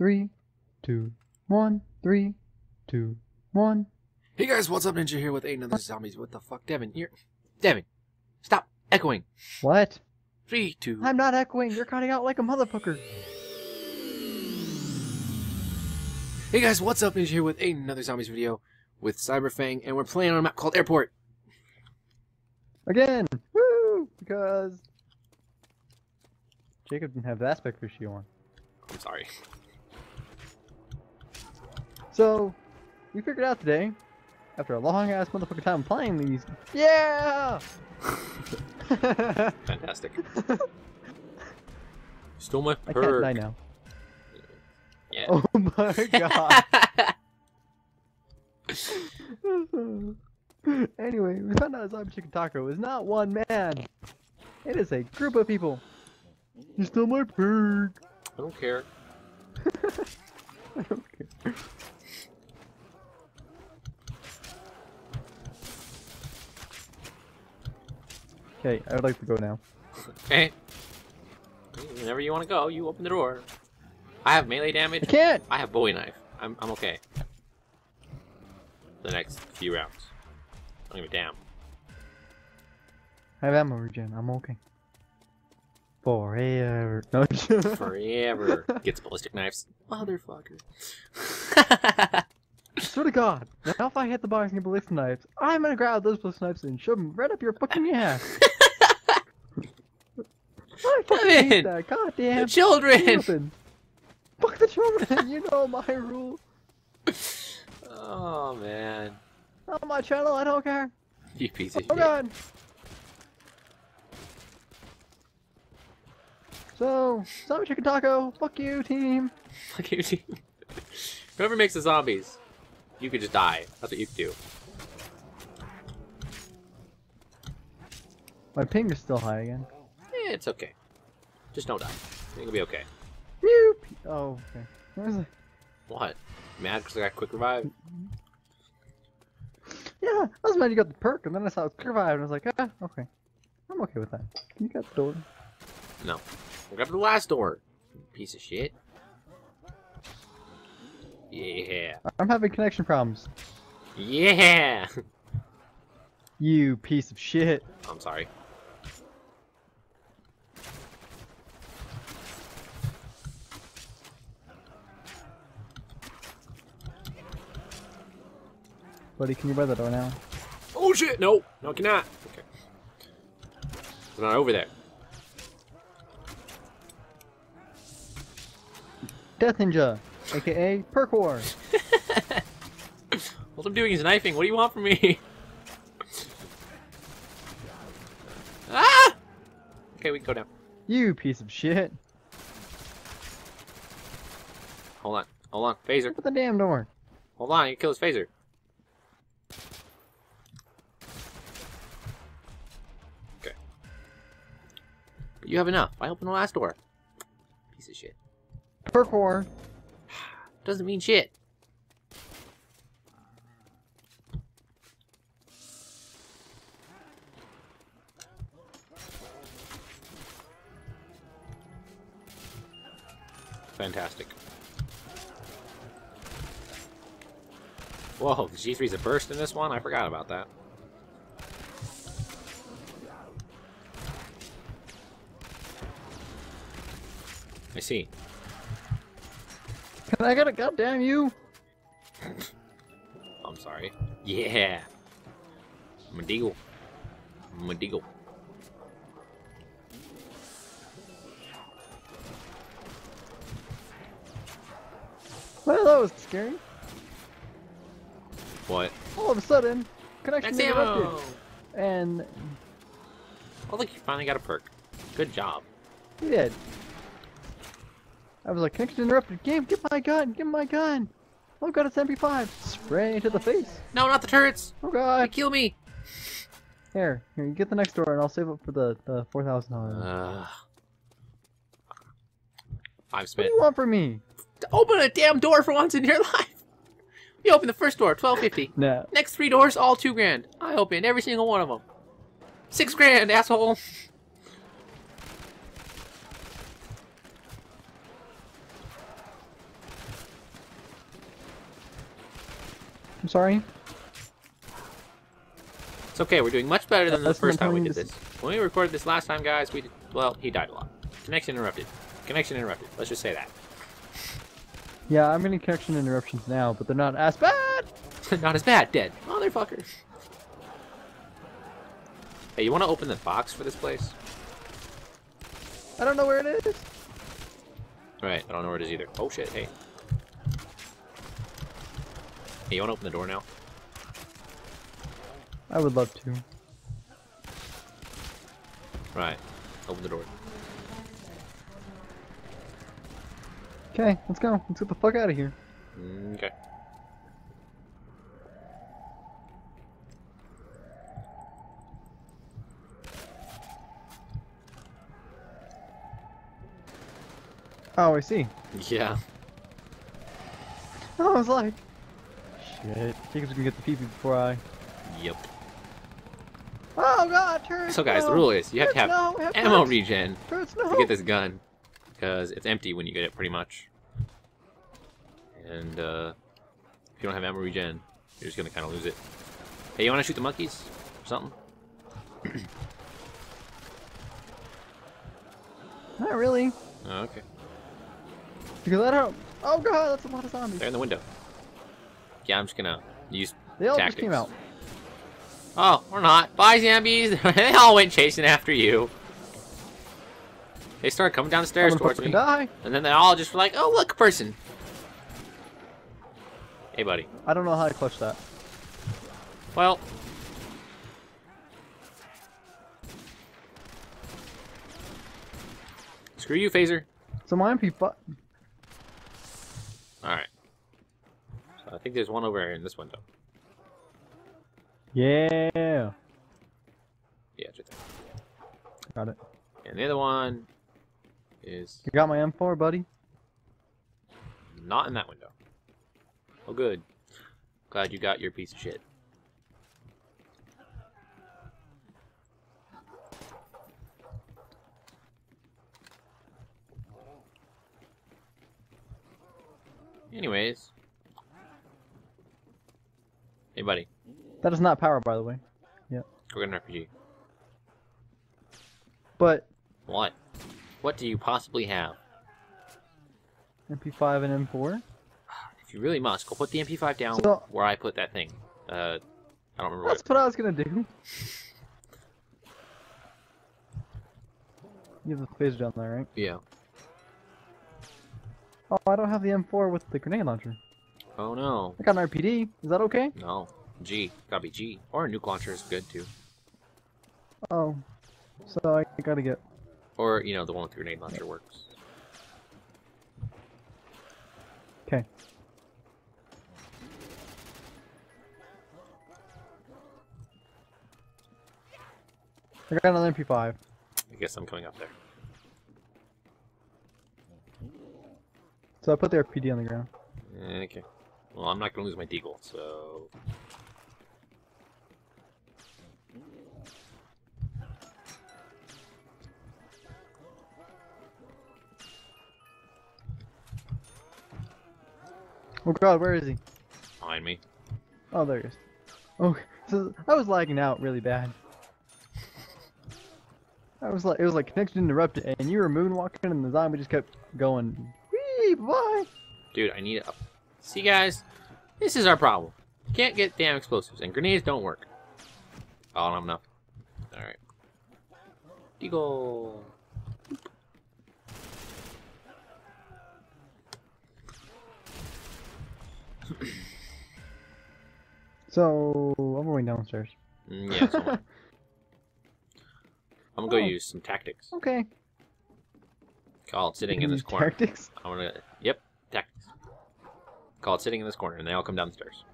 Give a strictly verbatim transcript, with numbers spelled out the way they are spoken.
three, two, one, three, two, one. Hey guys, what's up? Ninja here with another zombies. What the fuck, Devin? You're Devin. Stop echoing. What? Three, two. I'm not echoing. You're cutting out like a motherfucker. Hey guys, what's up? Ninja here with another zombies video with CyberFang, and we're playing on a map called Airport. Again, woo! Because Jacob didn't have the aspect ratio on. I'm sorry. So, we figured out today, after a long ass motherfucking time playing these. Yeah! Fantastic. Stole my perk. I can't die now. Yeah. Oh my god. Anyway, we found out Zombie Chicken Taco is not one man. It is a group of people. You stole my perk. I don't care. I don't care. Okay, I would like to go now. Okay. Whenever you want to go, you open the door. I have melee damage. I can't. I have Bowie knife. I'm I'm okay. The next few rounds. I don't give a damn. I have ammo regen. I'm okay. Forever. No. Forever. Gets ballistic knives. Motherfucker. Swear to God. Now if I hit the box and ballistic knives, I'm gonna grab those ballistic knives and shove them right up your fucking ass. I fucking hate that. God damn. The children. Children. Fuck the children. You know my rule. Oh man. On my channel, I don't care. You piece of shit. Oh God. So, Zombie Chicken Taco, fuck you, team. Fuck you, team. Whoever makes the zombies, you could just die. That's what you could do. My ping is still high again. Eh, it's okay. Just don't die. It'll be okay. Mew! Oh, okay. Where was I? What? Mad because I got quick revive? Yeah, I was mad you got the perk, and then I saw it was quick revive, and I was like, ah, okay. I'm okay with that. You got the door. No. Grab the last door, piece of shit. Yeah. I'm having connection problems. Yeah. You piece of shit. I'm sorry. Buddy, can you buy the door now? Oh shit! No, no, I cannot. Okay. It's not over there. Death Ninja, aka Perk War. All I'm doing is knifing. What do you want from me? Ah! Okay, we can go down. You piece of shit. Hold on, hold on, phaser. Look at the damn door. Hold on, you kill his phaser. Okay. But you have enough. I opened the last door. Piece of shit. Perk War doesn't mean shit. Fantastic. Whoa, the G three's a burst in this one? I forgot about that. I see. I gotta goddamn you! I'm sorry. Yeah! I'm a deagle. I'm a deagle. Well, that was scary. What? All of a sudden, connection interrupted. And. Oh, look, you finally got a perk. Good job. You did. I was like, connection interrupted. Game, get my gun, get my gun. Oh God, it's M P five. Spray to the face. No, not the turrets. Oh God, they kill me. Here, here, you get the next door, and I'll save up for the the four thousand dollars. Uh, I've spent. What do you want from me? To open a damn door for once in your life. You open the first door, twelve fifty. No. Next three doors, all two grand. I opened every single one of them. Six grand, asshole. I'm sorry. It's okay, we're doing much better than the first time we did this. When we recorded this last time, guys, we did, well, he died a lot. Connection interrupted. Connection interrupted. Let's just say that. Yeah, I'm getting connection interruptions now, but they're not as bad! Not as bad, dead. Motherfuckers. Hey, you want to open the box for this place? I don't know where it is. Right, I don't know where it is either. Oh shit, hey. Hey, you want to open the door now? I would love to. Right. Open the door. Okay, let's go. Let's get the fuck out of here. Okay. Oh, I see. Yeah. Oh, I was like... Shit. Jacob's gonna get the pee-pee before I... Yep. Oh god, turrets, So guys, no. the rule is you have turrets, to have, no. have ammo turrets. regen turrets, no. to get this gun, because it's empty when you get it, pretty much. And uh, if you don't have ammo regen, you're just gonna kind of lose it. Hey, you want to shoot the monkeys or something? Not really. Oh, okay. Because I don't. Oh god, that's a lot of zombies. They're in the window. Yeah, I'm just gonna use. They all tactics. just came out. Oh, or not. Bye, zombies. They all went chasing after you. They started coming down the stairs towards me. Die. And then they all just were like, oh, look, a person. Hey, buddy. I don't know how to clutch that. Well. Screw you, Phaser. It's a mine peep button. Alright. So I think there's one over here in this window. Yeah. Yeah, it's right there. Got it. And the other one is. You got my M four, buddy? Not in that window. Oh, good. Glad you got your piece of shit. Anyways. Hey, buddy. That is not power, by the way. Yeah. We're getting an R P G. But. What? What do you possibly have? M P five and M four? If you really must, go put the M P five down so, where I put that thing. Uh, I don't remember that's what I was going to do. You have the phaser down there, right? Yeah. Oh, I don't have the M four with the grenade launcher. Oh, no. I got an R P D. Is that okay? No. G, gotta be G, or a nuke launcher is good too. Oh, so I gotta get. Or you know the one with the grenade launcher works. Okay. I got another M P five. I guess I'm coming up there. So I put the R P D on the ground. Okay. Well, I'm not gonna lose my deagle, so. Oh god, where is he? Behind me. Oh, there he is. Oh, so I was lagging out really bad. I was like, it was like connection interrupted, and you were moonwalking, and the zombie just kept going. Wee, bye. Dude, I need it up. See, guys, this is our problem. You can't get damn explosives, and grenades don't work. Oh, I don't have enough. All right. Deagle. So, I'm going downstairs. Mm, yeah, so I'm, I'm gonna go oh. use some tactics. Okay. Call it sitting in this corner. Tactics? I'm gonna, yep, tactics. Call it sitting in this corner, and they all come down the stairs.